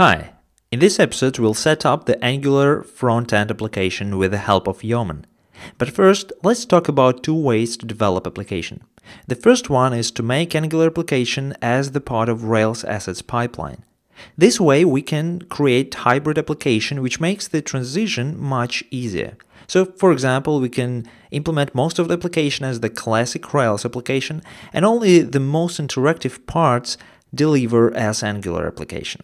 Hi! In this episode, we'll set up the Angular front-end application with the help of Yeoman. But first, let's talk about two ways to develop application. The first one is to make Angular application as the part of Rails assets pipeline. This way, we can create hybrid application, which makes the transition much easier. So, for example, we can implement most of the application as the classic Rails application, and only the most interactive parts deliver as Angular application.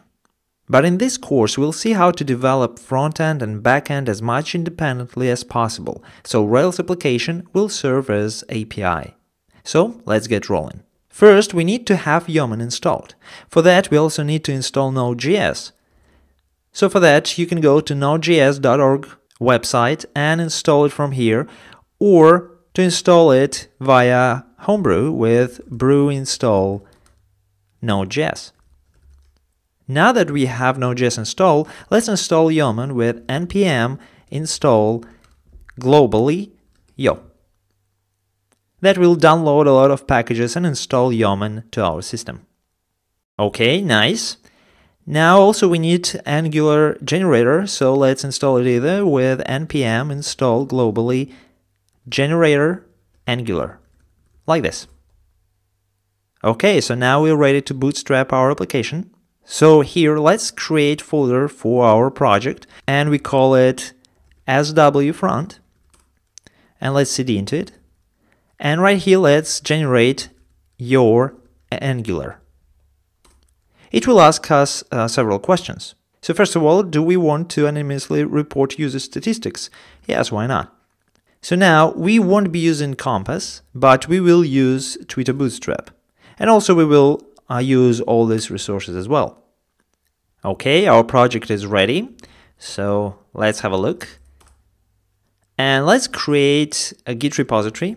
But in this course, we'll see how to develop front-end and back-end as much independently as possible, so Rails application will serve as API. So, let's get rolling. First, we need to have Yeoman installed. For that, we also need to install Node.js. So for that, you can go to nodejs.org website and install it from here, or to install it via Homebrew with brew install Node.js. Now that we have Node.js installed, let's install Yeoman with npm install globally yo. That will download a lot of packages and install Yeoman to our system. Okay, nice. Now also we need Angular generator, so let's install it either with npm install globally generator Angular, like this. Okay, so now we're ready to bootstrap our application. So here let's create folder for our project and we call it swfront and let's cd into it. And right here let's generate your Angular. It will ask us several questions. So first of all, do we want to anonymously report user statistics? Yes, why not? So now we won't be using Compass, but we will use Twitter bootstrap. And also we will use all these resources as well. Okay, our project is ready, so let's have a look. And let's create a Git repository.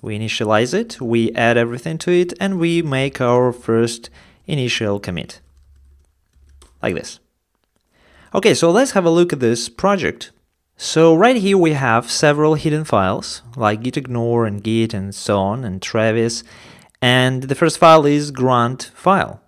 We initialize it, we add everything to it, and we make our first initial commit. Like this. Okay, so let's have a look at this project. So right here we have several hidden files, like gitignore and git and so on, and Travis. And the first file is grunt file.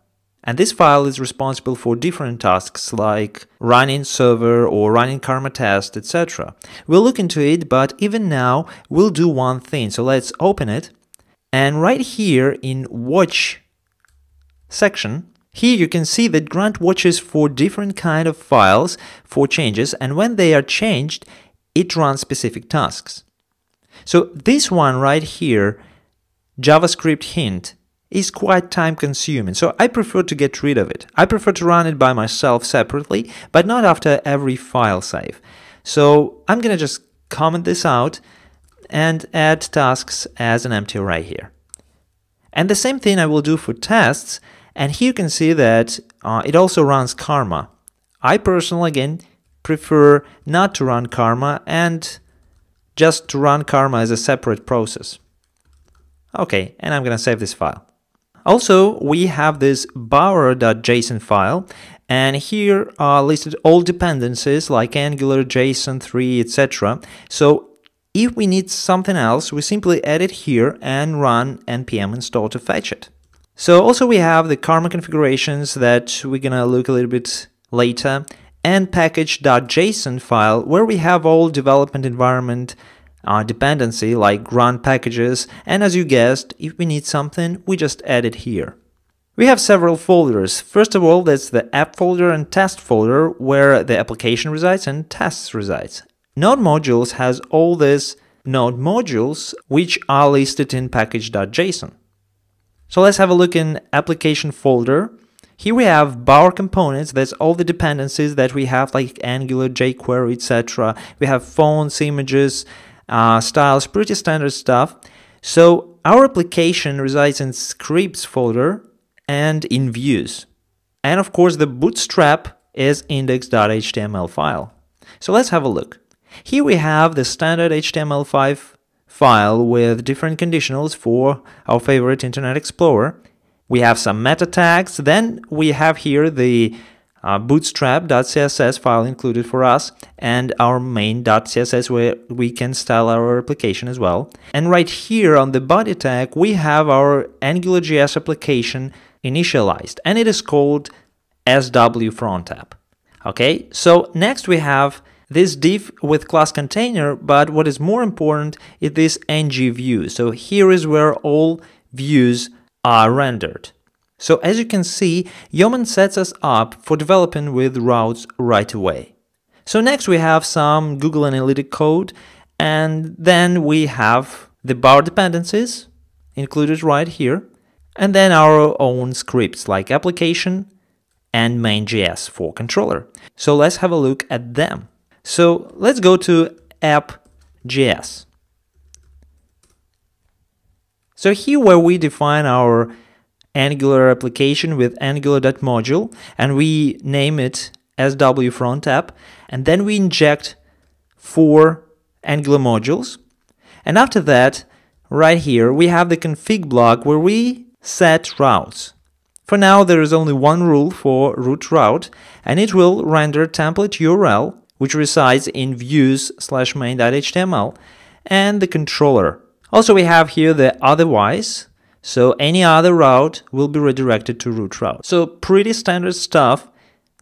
And this file is responsible for different tasks like running server or running karma test, etc. We'll look into it, but even now we'll do one thing. So let's open it. And right here in watch section, here you can see that grunt watches for different kind of files for changes. And when they are changed, it runs specific tasks. So this one right here, JavaScript hint, is quite time consuming, so I prefer to get rid of it. I prefer to run it by myself separately, but not after every file save. So I'm gonna just comment this out and add tasks as an empty array here. And the same thing I will do for tests, and here you can see that it also runs Karma. I personally, again, prefer not to run Karma and just to run Karma as a separate process. Okay, and I'm gonna save this file. Also, we have this bower.json file, and here are listed all dependencies like Angular, JSON3, etc. So if we need something else, we simply add it here and run npm install to fetch it. So also we have the karma configurations that we're gonna look a little bit later, and package.json file where we have all development environment dependency like grunt packages, and as you guessed, if we need something, we just add it here. We have several folders. First of all, that's the app folder and test folder where the application resides and tests resides. Node modules has all these node modules which are listed in package.json. So let's have a look in application folder. Here we have bower components, that's all the dependencies that we have like Angular, jQuery, etc. We have fonts, images, styles, pretty standard stuff. So our application resides in scripts folder and in views. And of course the bootstrap is index.html file. So let's have a look. Here we have the standard HTML5 file with different conditionals for our favorite Internet Explorer. We have some meta tags, then we have here the bootstrap.css file included for us and our main.css where we can style our application as well. And right here on the body tag we have our AngularJS application initialized and it is called SWFrontApp. Okay, so next we have this div with class container, but what is more important is this ng-view. So here is where all views are rendered. So as you can see, Yeoman sets us up for developing with routes right away. So next we have some Google Analytic code, and then we have the bower dependencies included right here, and then our own scripts like application and main.js for controller. So let's have a look at them. So let's go to app.js. So here where we define our Angular application with angular.module, and we name it SWFrontApp, and then we inject 4 Angular modules. And after that, right here, we have the config block where we set routes. For now, there is only one rule for root route, and it will render template URL, which resides in views/main.html, and the controller. Also, we have here the otherwise, so any other route will be redirected to root route. So pretty standard stuff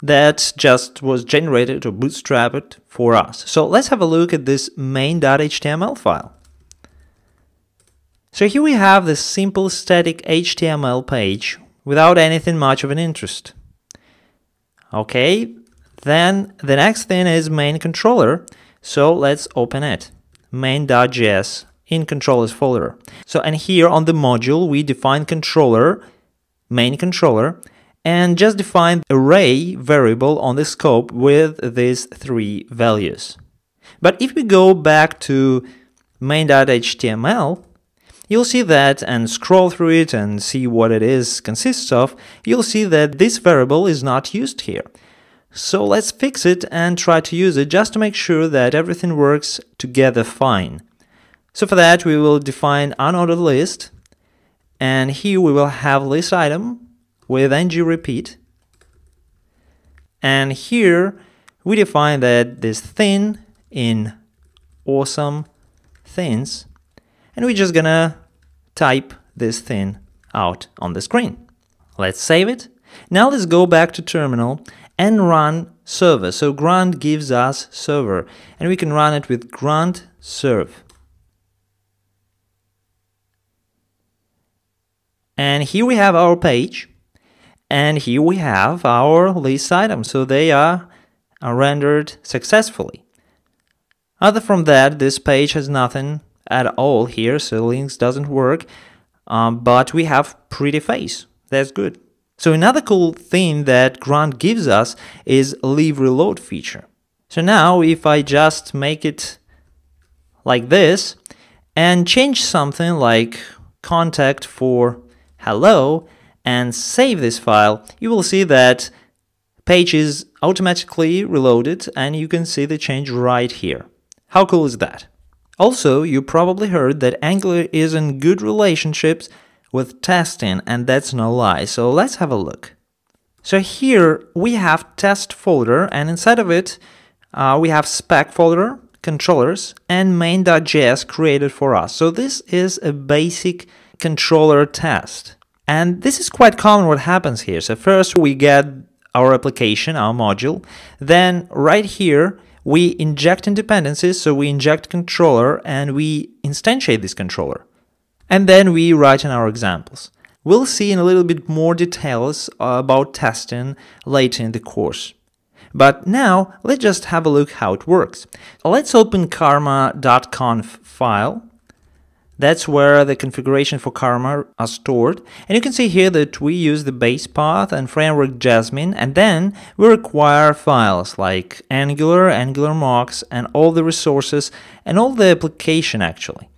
that just was generated or bootstrapped for us. So let's have a look at this main.html file. So here we have this simple static HTML page without anything much of an interest. Okay, then the next thing is main controller. So let's open it. Main.js in controllers folder. So, and here on the module, we define controller, main controller, and just define array variable on the scope with these 3 values. But if we go back to main.html, you'll see that and scroll through it and see what it is consists of, you'll see that this variable is not used here. So let's fix it and try to use it just to make sure that everything works together fine. So for that, we will define unordered list, and here we will have list item with ng-repeat, and here we define that this thing in awesome things, and we're just gonna type this thing out on the screen. Let's save it. Now let's go back to terminal and run server. So grunt gives us server, and we can run it with grunt serve. And here we have our page, and here we have our list items, so they are rendered successfully. Other from that, this page has nothing at all here, so links doesn't work, but we have pretty face, that's good. So another cool thing that grunt gives us is livereload feature. So now if I just make it like this and change something like contact for hello and save this file, you will see that page is automatically reloaded and you can see the change right here. How cool is that? Also, you probably heard that Angular is in good relationships with testing, and that's no lie, so let's have a look. So here we have test folder, and inside of it we have spec folder, controllers, and main.js created for us. So this is a basic controller test. And this is quite common what happens here. So first we get our application, our module, then right here we inject dependencies, so we inject controller and we instantiate this controller. And then we write in our examples. We'll see in a little bit more details about testing later in the course. But now let's just have a look how it works. Let's open karma.conf file. That's where the configuration for Karma are stored. And you can see here that we use the base path and framework Jasmine, and then we require files like Angular, Angular mocks, and all the resources, and all the application actually.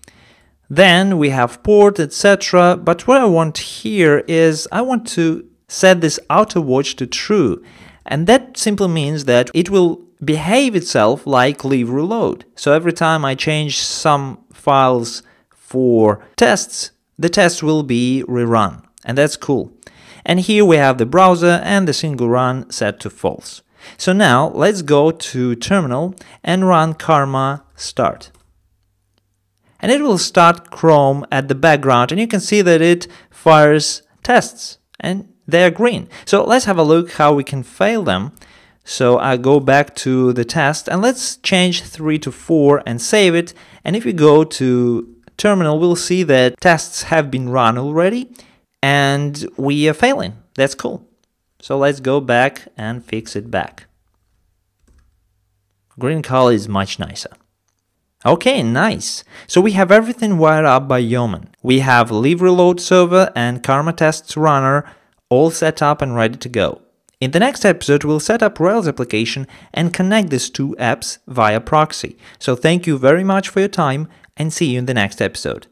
Then we have port, etc. But what I want here is I want to set this auto watch to true. And that simply means that it will behave itself like live reload. So every time I change some files for tests, the test will be rerun. And that's cool. And here we have the browser and the single run set to false. So now let's go to terminal and run karma start. And it will start Chrome at the background, and you can see that it fires tests. And they're green. So let's have a look how we can fail them. So I go back to the test and let's change 3 to 4 and save it. And if we go to terminal, we'll see that tests have been run already and we are failing. That's cool. So let's go back and fix it back. Green color is much nicer. Okay, nice. So we have everything wired up by Yeoman. We have livereload server and Karma tests runner all set up and ready to go. In the next episode, we'll set up Rails application and connect these two apps via proxy. So thank you very much for your time and see you in the next episode.